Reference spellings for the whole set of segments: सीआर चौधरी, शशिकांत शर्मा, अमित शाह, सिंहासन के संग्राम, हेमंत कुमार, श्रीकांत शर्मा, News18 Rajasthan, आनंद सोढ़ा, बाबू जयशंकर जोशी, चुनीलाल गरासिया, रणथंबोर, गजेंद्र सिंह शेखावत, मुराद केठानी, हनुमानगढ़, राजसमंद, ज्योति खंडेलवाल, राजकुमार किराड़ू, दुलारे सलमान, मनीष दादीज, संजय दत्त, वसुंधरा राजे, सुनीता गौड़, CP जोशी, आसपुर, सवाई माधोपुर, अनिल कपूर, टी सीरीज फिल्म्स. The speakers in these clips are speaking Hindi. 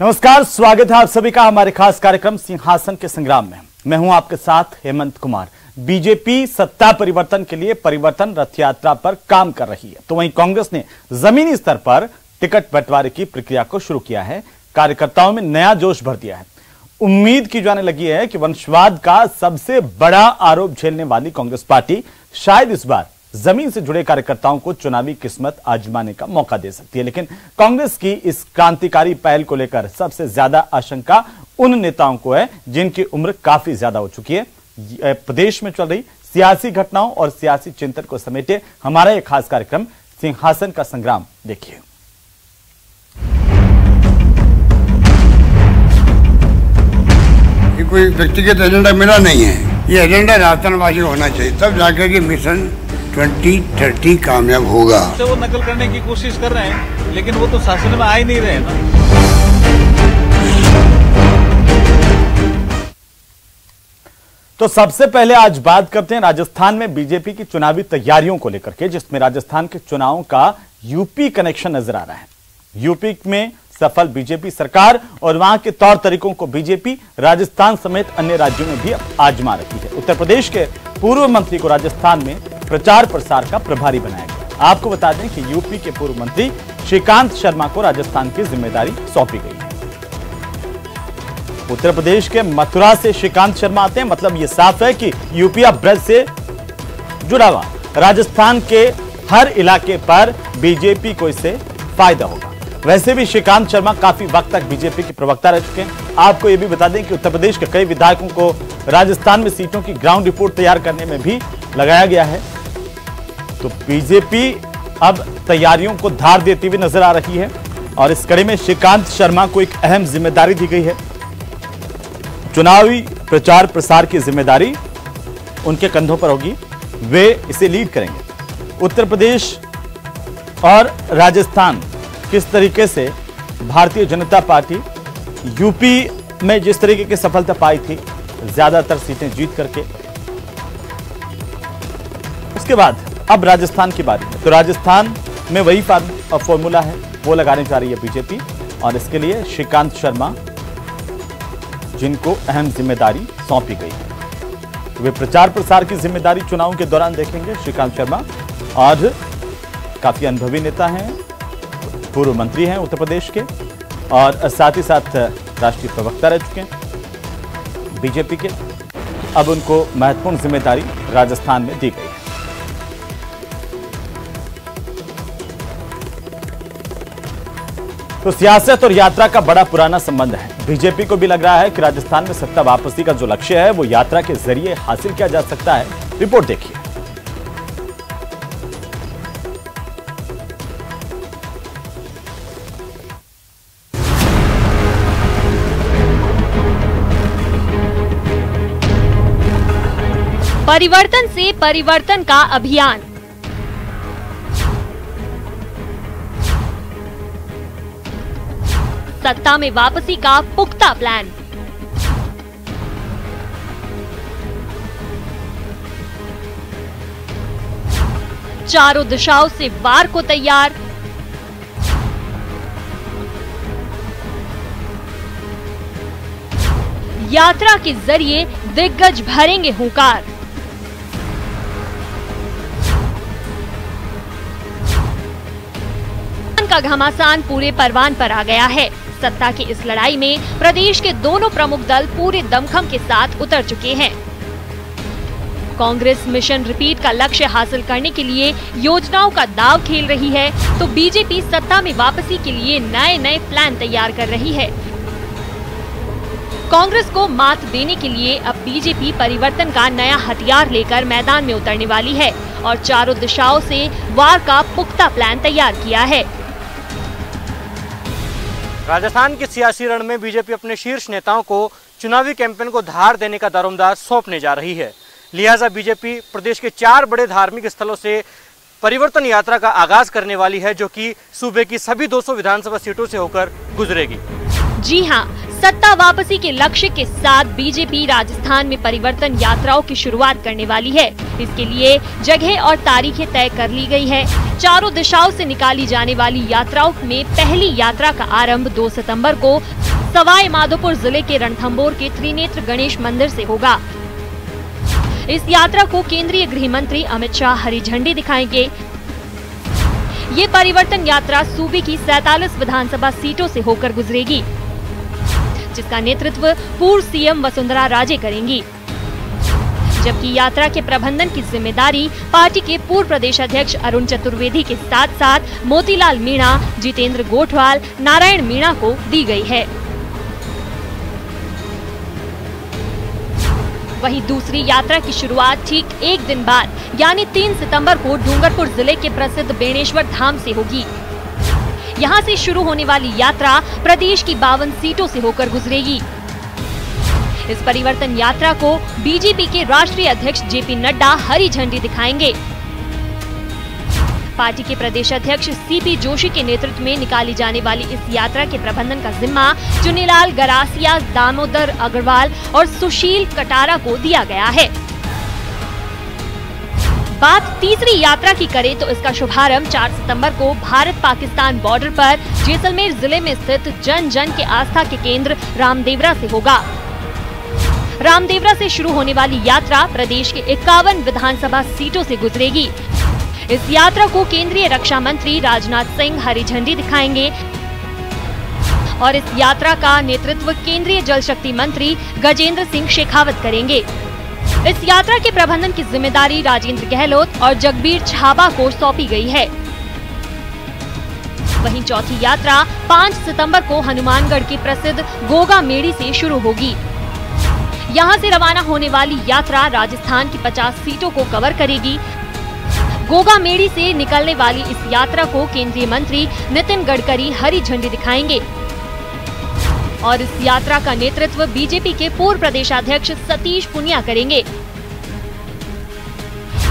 नमस्कार, स्वागत है आप सभी का हमारे खास कार्यक्रम सिंहासन के संग्राम में। मैं हूं आपके साथ हेमंत कुमार। बीजेपी सत्ता परिवर्तन के लिए परिवर्तन रथ यात्रा पर काम कर रही है, तो वहीं कांग्रेस ने जमीनी स्तर पर टिकट बंटवारे की प्रक्रिया को शुरू किया है। कार्यकर्ताओं में नया जोश भर दिया है। उम्मीद की जाने लगी है कि वंशवाद का सबसे बड़ा आरोप झेलने वाली कांग्रेस पार्टी शायद इस बार जमीन से जुड़े कार्यकर्ताओं को चुनावी किस्मत आजमाने का मौका दे सकती है। लेकिन कांग्रेस की इस क्रांतिकारी पहल को लेकर सबसे ज्यादा आशंका उन नेताओं को है जिनकी उम्र काफी ज्यादा हो चुकी है। प्रदेश में चल रही सियासी घटनाओं और सियासी चिंतन को समेटे हमारा यह खास कार्यक्रम सिंहासन का संग्राम, देखिए। कोई व्यक्तिगत एजेंडा मिला नहीं है, ये एजेंडा राजतनवादी होना चाहिए, तब जाकर के मिशन 2030 कामयाब होगा। तो वो नकल करने की कोशिश कर रहे हैं, लेकिन वो तो शासन में आ ही नहीं रहे ना। तो सबसे पहले आज बात करते हैं राजस्थान में बीजेपी की चुनावी तैयारियों को लेकर के, जिसमें राजस्थान के चुनावों का यूपी कनेक्शन नजर आ रहा है। यूपी में सफल बीजेपी सरकार और वहां के तौर तरीकों को बीजेपी राजस्थान समेत अन्य राज्यों में भी आजमा रही है। उत्तर प्रदेश के पूर्व मंत्री को राजस्थान में प्रचार प्रसार का प्रभारी बनाया गया। आपको बता दें कि यूपी के पूर्व मंत्री श्रीकांत शर्मा को राजस्थान की जिम्मेदारी सौंपी गई है। उत्तर प्रदेश के मथुरा से श्रीकांत शर्मा आते हैं, मतलब ये साफ है कि यूपीया ब्रज से जुड़ा हुआ राजस्थान के हर इलाके पर बीजेपी को इससे फायदा होगा। वैसे भी श्रीकांत शर्मा काफी वक्त तक बीजेपी के प्रवक्ता रह चुके हैं। आपको यह भी बता दें कि उत्तर प्रदेश के कई विधायकों को राजस्थान में सीटों की ग्राउंड रिपोर्ट तैयार करने में भी लगाया गया है। तो बीजेपी अब तैयारियों को धार देती हुई नजर आ रही है और इस कड़ी में श्रीकांत शर्मा को एक अहम जिम्मेदारी दी गई है। चुनावी प्रचार प्रसार की जिम्मेदारी उनके कंधों पर होगी, वे इसे लीड करेंगे। उत्तर प्रदेश और राजस्थान किस तरीके से भारतीय जनता पार्टी यूपी में जिस तरीके की सफलता पाई थी, ज्यादातर सीटें जीत करके, उसके बाद अब राजस्थान की बारी है। तो राजस्थान में वही फॉर्मूला है, वो लगाने जा रही है बीजेपी और इसके लिए श्रीकांत शर्मा, जिनको अहम जिम्मेदारी सौंपी गई है, वे प्रचार प्रसार की जिम्मेदारी चुनाव के दौरान देखेंगे। श्रीकांत शर्मा और काफी अनुभवी नेता हैं, पूर्व मंत्री हैं उत्तर प्रदेश के और साथ ही साथ राष्ट्रीय प्रवक्ता रह चुके हैं बीजेपी के। अब उनको महत्वपूर्ण जिम्मेदारी राजस्थान में दी गई है। तो सियासत और यात्रा का बड़ा पुराना संबंध है। बीजेपी को भी लग रहा है कि राजस्थान में सत्ता वापसी का जो लक्ष्य है वो यात्रा के जरिए हासिल किया जा सकता है। रिपोर्ट देखिए। परिवर्तन से परिवर्तन का अभियान। सत्ता में वापसी का पुख्ता प्लान। चारों दिशाओं से वार को तैयार। यात्रा के जरिए दिग्गज भरेंगे हुंकार। का घमासान पूरे परवान पर आ गया है। सत्ता की इस लड़ाई में प्रदेश के दोनों प्रमुख दल पूरे दमखम के साथ उतर चुके हैं। कांग्रेस मिशन रिपीट का लक्ष्य हासिल करने के लिए योजनाओं का दाव खेल रही है, तो बीजेपी सत्ता में वापसी के लिए नए नए प्लान तैयार कर रही है। कांग्रेस को मात देने के लिए अब बीजेपी परिवर्तन का नया हथियार लेकर मैदान में उतरने वाली है और चारों दिशाओं से वार का पुख्ता प्लान तैयार किया है। राजस्थान के सियासी रण में बीजेपी अपने शीर्ष नेताओं को चुनावी कैंपेन को धार देने का दारोमदार सौंपने जा रही है। लिहाजा बीजेपी प्रदेश के 4 बड़े धार्मिक स्थलों से परिवर्तन यात्रा का आगाज करने वाली है, जो कि सूबे की सभी 200 विधानसभा सीटों से होकर गुजरेगी। जी हाँ, सत्ता वापसी के लक्ष्य के साथ बीजेपी राजस्थान में परिवर्तन यात्राओं की शुरुआत करने वाली है। इसके लिए जगह और तारीखें तय कर ली गई है। चारों दिशाओं से निकाली जाने वाली यात्राओं में पहली यात्रा का आरंभ 2 सितंबर को सवाई माधोपुर जिले के रणथंबोर के त्रिनेत्र गणेश मंदिर से होगा। इस यात्रा को केंद्रीय गृह मंत्री अमित शाह हरी झंडी दिखाएंगे। ये परिवर्तन यात्रा सूबे की 47 विधानसभा सीटों से होकर गुजरेगी, जिसका नेतृत्व पूर्व सीएम वसुंधरा राजे करेंगी, जबकि यात्रा के प्रबंधन की जिम्मेदारी पार्टी के पूर्व प्रदेश अध्यक्ष अरुण चतुर्वेदी के साथ साथ मोतीलाल मीणा, जितेंद्र गोठवाल, नारायण मीणा को दी गई है। वहीं दूसरी यात्रा की शुरुआत ठीक एक दिन बाद यानी 3 सितंबर को डूंगरपुर जिले के प्रसिद्ध बेणेश्वर धाम से होगी। यहां से शुरू होने वाली यात्रा प्रदेश की 52 सीटों से होकर गुजरेगी। इस परिवर्तन यात्रा को बीजेपी के राष्ट्रीय अध्यक्ष JP नड्डा हरी झंडी दिखाएंगे। पार्टी के प्रदेश अध्यक्ष CP जोशी के नेतृत्व में निकाली जाने वाली इस यात्रा के प्रबंधन का जिम्मा चुनीलाल गरासिया, दामोदर अग्रवाल और सुशील कटारा को दिया गया है। बात तीसरी यात्रा की करें तो इसका शुभारंभ 4 सितंबर को भारत पाकिस्तान बॉर्डर पर जैसलमेर जिले में स्थित जन जन के आस्था के केंद्र रामदेवरा से होगा। रामदेवरा से शुरू होने वाली यात्रा प्रदेश के 51 विधानसभा सीटों से गुजरेगी। इस यात्रा को केंद्रीय रक्षा मंत्री राजनाथ सिंह हरी झंडी दिखाएंगे और इस यात्रा का नेतृत्व केंद्रीय जल शक्ति मंत्री गजेंद्र सिंह शेखावत करेंगे। इस यात्रा के प्रबंधन की जिम्मेदारी राजेंद्र गहलोत और जगबीर छाबा को सौंपी गई है। वहीं चौथी यात्रा 5 सितंबर को हनुमानगढ़ के प्रसिद्ध गोगा मेडी से शुरू होगी। यहाँ से रवाना होने वाली यात्रा राजस्थान की 50 सीटों को कवर करेगी। गोगा मेडी से निकलने वाली इस यात्रा को केंद्रीय मंत्री नितिन गडकरी हरी झंडी दिखाएंगे और इस यात्रा का नेतृत्व बीजेपी के पूर्व प्रदेशाध्यक्ष सतीश पुनिया करेंगे।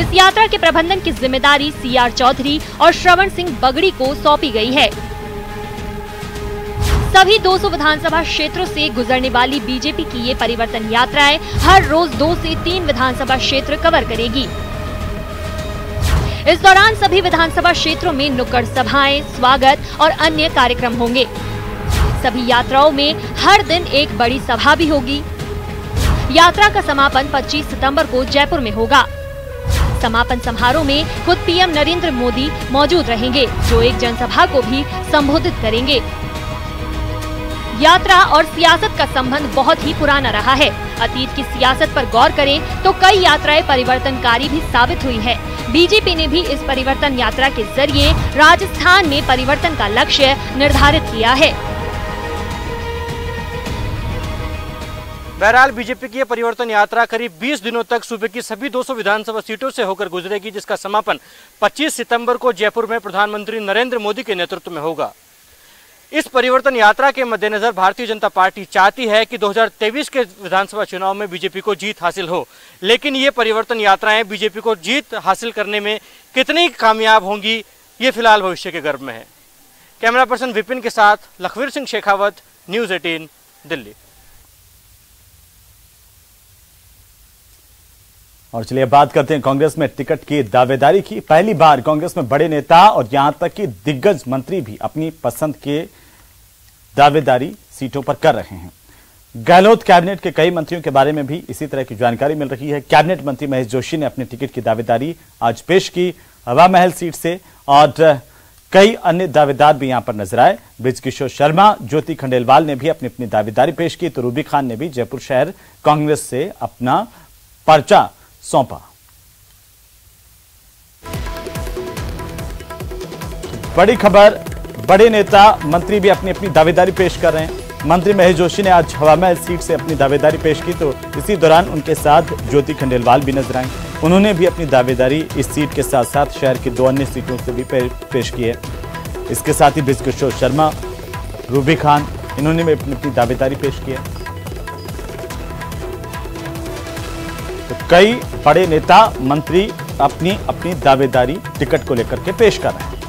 इस यात्रा के प्रबंधन की जिम्मेदारी सीआर चौधरी और श्रवण सिंह बगड़ी को सौंपी गई है। सभी 200 विधानसभा क्षेत्रों से गुजरने वाली बीजेपी की ये परिवर्तन यात्राएं हर रोज 2 से 3 विधानसभा क्षेत्र कवर करेगी। इस दौरान सभी विधानसभा क्षेत्रों में नुक्कड़ सभाएं, स्वागत और अन्य कार्यक्रम होंगे। सभी यात्राओं में हर दिन एक बड़ी सभा भी होगी। यात्रा का समापन 25 सितंबर को जयपुर में होगा। समापन समारोह में खुद पीएम नरेंद्र मोदी मौजूद रहेंगे, जो एक जनसभा को भी संबोधित करेंगे। यात्रा और सियासत का संबंध बहुत ही पुराना रहा है। अतीत की सियासत पर गौर करें तो कई यात्राएं परिवर्तनकारी भी साबित हुई है। बीजेपी ने भी इस परिवर्तन यात्रा के जरिए राजस्थान में परिवर्तन का लक्ष्य निर्धारित किया है। बहरहाल बीजेपी की यह परिवर्तन यात्रा करीब 20 दिनों तक सूबे की सभी 200 विधानसभा सीटों से होकर गुजरेगी, जिसका समापन 25 सितंबर को जयपुर में प्रधानमंत्री नरेंद्र मोदी के नेतृत्व में होगा। इस परिवर्तन यात्रा के मद्देनजर भारतीय जनता पार्टी चाहती है कि 2023 के विधानसभा चुनाव में बीजेपी को जीत हासिल हो, लेकिन ये परिवर्तन यात्राएं बीजेपी को जीत हासिल करने में कितनी कामयाब होंगी ये फिलहाल भविष्य के गर्भ में है। कैमरा पर्सन विपिन के साथ लखवीर सिंह शेखावत, News 18 दिल्ली। और चलिए बात करते हैं कांग्रेस में टिकट की दावेदारी की। पहली बार कांग्रेस में बड़े नेता और यहां तक कि दिग्गज मंत्री भी अपनी पसंद के दावेदारी सीटों पर कर रहे हैं। गहलोत कैबिनेट के कई मंत्रियों के बारे में भी इसी तरह की जानकारी मिल रही है। कैबिनेट मंत्री महेश जोशी ने अपनी टिकट की दावेदारी आज पेश की हवा महल सीट से और कई अन्य दावेदार भी यहां पर नजर आए। बृजकिशोर शर्मा, ज्योति खंडेलवाल ने भी अपनी अपनी दावेदारी पेश की, तो रूबी खान ने भी जयपुर शहर कांग्रेस से अपना पर्चा सौंपा। बड़ी खबर, बड़े नेता मंत्री भी अपनी अपनी दावेदारी पेश कर रहे हैं। मंत्री महेश जोशी ने आज हवा महल सीट से अपनी दावेदारी पेश की, तो इसी दौरान उनके साथ ज्योति खंडेलवाल भी नजर आई। उन्होंने भी अपनी दावेदारी इस सीट के साथ साथ शहर की 2 अन्य सीटों से भी पेश की है। इसके साथ ही बृजकिशोर शर्मा, रूबी खान, इन्होंने भी अपनी दावेदारी पेश की है। कई बड़े नेता मंत्री अपनी अपनी दावेदारी टिकट को लेकर के पेश कर रहे हैं।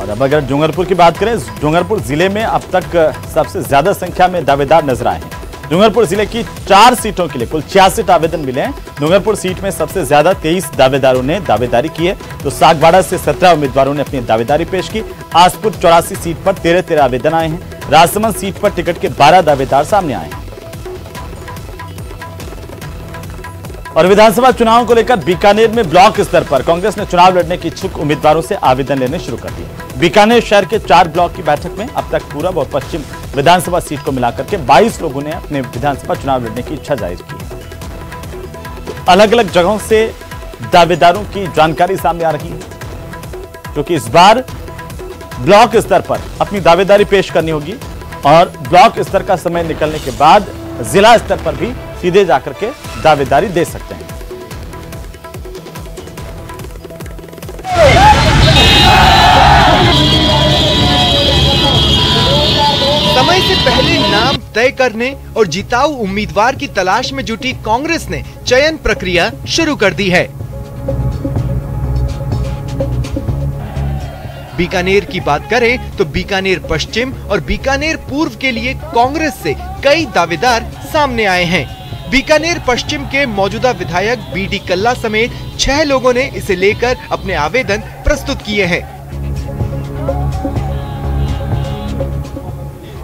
और अब अगर डूंगरपुर की बात करें, डूंगरपुर जिले में अब तक सबसे ज्यादा संख्या में दावेदार नजर आए हैं। डूंगरपुर जिले की 4 सीटों के लिए कुल 66 आवेदन मिले हैं। डूंगरपुर सीट में सबसे ज्यादा 23 दावेदारों ने दावेदारी की है, तो सागवाड़ा से 17 उम्मीदवारों ने अपनी दावेदारी पेश की। आसपुर 84 सीट पर 13-13 आवेदन आए हैं। राजसमंद सीट पर टिकट के 12 दावेदार सामने आए हैं। और विधानसभा चुनाव को लेकर बीकानेर में ब्लॉक स्तर पर कांग्रेस ने चुनाव लड़ने के इच्छुक उम्मीदवारों से आवेदन लेने शुरू कर दिए। बीकानेर शहर के 4 ब्लॉक की बैठक में अब तक पूरब और पश्चिम विधानसभा सीट को मिलाकर के 22 लोगों ने अपने विधानसभा चुनाव लड़ने की इच्छा जाहिर की है। तो अलग अलग जगहों से दावेदारों की जानकारी सामने आ रही है, क्योंकि इस बार ब्लॉक स्तर पर अपनी दावेदारी पेश करनी होगी और ब्लॉक स्तर का समय निकलने के बाद जिला स्तर पर भी सीधे जाकर के दावेदारी दे सकते हैं। समय से पहले नाम तय करने और जिताऊ उम्मीदवार की तलाश में जुटी कांग्रेस ने चयन प्रक्रिया शुरू कर दी है। बीकानेर की बात करें तो बीकानेर पश्चिम और बीकानेर पूर्व के लिए कांग्रेस से कई दावेदार सामने आए हैं। बीकानेर पश्चिम के मौजूदा विधायक बीडी कल्ला समेत 6 लोगों ने इसे लेकर अपने आवेदन प्रस्तुत किए हैं।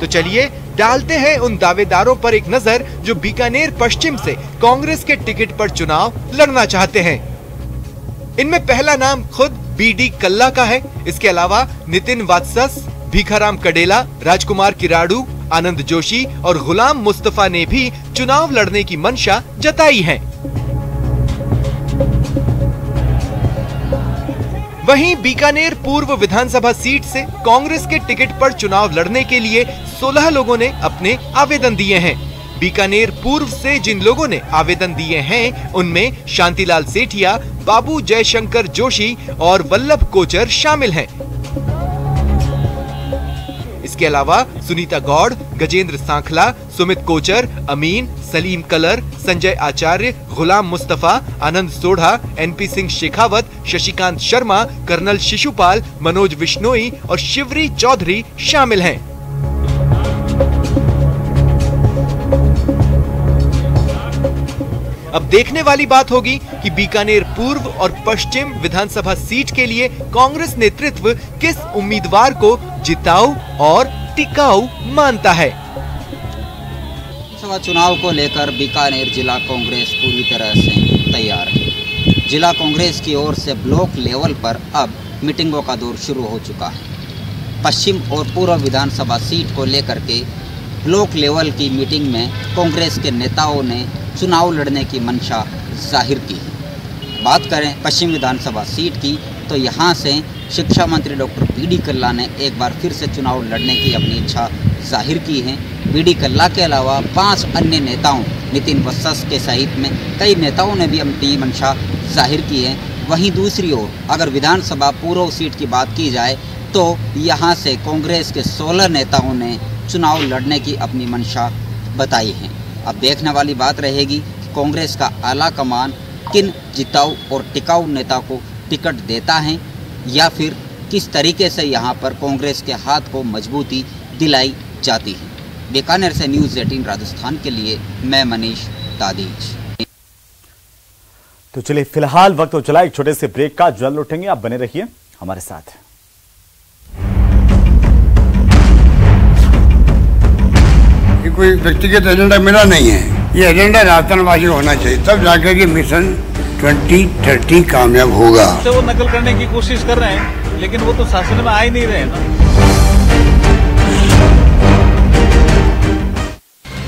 तो चलिए डालते हैं उन दावेदारों पर एक नजर जो बीकानेर पश्चिम से कांग्रेस के टिकट पर चुनाव लड़ना चाहते हैं। इनमें पहला नाम खुद बीडी कल्ला का है। इसके अलावा नितिन वत्स, भीखराम कडेला, राजकुमार किराड़ू, आनंद जोशी और गुलाम मुस्तफा ने भी चुनाव लड़ने की मंशा जताई है। वहीं बीकानेर पूर्व विधानसभा सीट से कांग्रेस के टिकट पर चुनाव लड़ने के लिए 16 लोगों ने अपने आवेदन दिए हैं। बीकानेर पूर्व से जिन लोगों ने आवेदन दिए हैं उनमें शांतिलाल सेठिया, बाबू जयशंकर जोशी और वल्लभ कोचर शामिल हैं। इसके अलावा सुनीता गौड़, गजेंद्र सांखला, सुमित कोचर, अमीन, सलीम कलर, संजय आचार्य, गुलाम मुस्तफा, आनंद सोढ़ा, एनपी सिंह शेखावत, शशिकांत शर्मा, कर्नल शिशुपाल, मनोज विश्नोई और शिवरी चौधरी शामिल हैं। अब देखने वाली बात होगी कि बीकानेर पूर्व और पश्चिम विधानसभा सीट के लिए कांग्रेस नेतृत्व किस उम्मीदवार को जिताऊ और टिकाऊ मानता है। विधानसभा चुनाव को लेकर बीकानेर जिला कांग्रेस पूरी तरह से तैयार है। जिला कांग्रेस की ओर से ब्लॉक लेवल पर अब मीटिंगों का दौर शुरू हो चुका है। पश्चिम और पूर्व विधानसभा सीट को लेकर के ब्लॉक लेवल की मीटिंग में कांग्रेस के नेताओं ने चुनाव लड़ने की मंशा जाहिर की। बात करें पश्चिम विधानसभा सीट की तो यहाँ से शिक्षा मंत्री डॉक्टर बीडी कल्ला ने एक बार फिर से चुनाव लड़ने की अपनी इच्छा जाहिर की है। बीडी कल्ला के अलावा 5 अन्य नेताओं नितिन वत्स के सहित में कई नेताओं ने भी अपनी मंशा जाहिर की है। वहीं दूसरी ओर अगर विधानसभा पूर्व सीट की बात की जाए तो यहाँ से कांग्रेस के 16 नेताओं ने चुनाव लड़ने की अपनी मंशा बताई है। अब देखने वाली बात रहेगी कि कांग्रेस का आला कमान किन जिताऊ और टिकाऊ नेता को टिकट देता है या फिर किस तरीके से यहां पर कांग्रेस के हाथ को मजबूती दिलाई जाती है। बीकानेर से न्यूज़ 18 राजस्थान के लिए मैं मनीष दादीज। तो चलिए फिलहाल वक्त हो चला एक छोटे से ब्रेक का, जल्द उठेंगे, आप बने रहिए हमारे साथ। कोई व्यक्तिगत एजेंडा मेरा नहीं है, ये एजेंडा राजस्थानवासी होना चाहिए, तब जाकर के मिशन 2030 कामयाब होगा। वो नकल करने की कोशिश कर रहे हैं लेकिन वो तो शासन में आ ही नहीं रहे ना।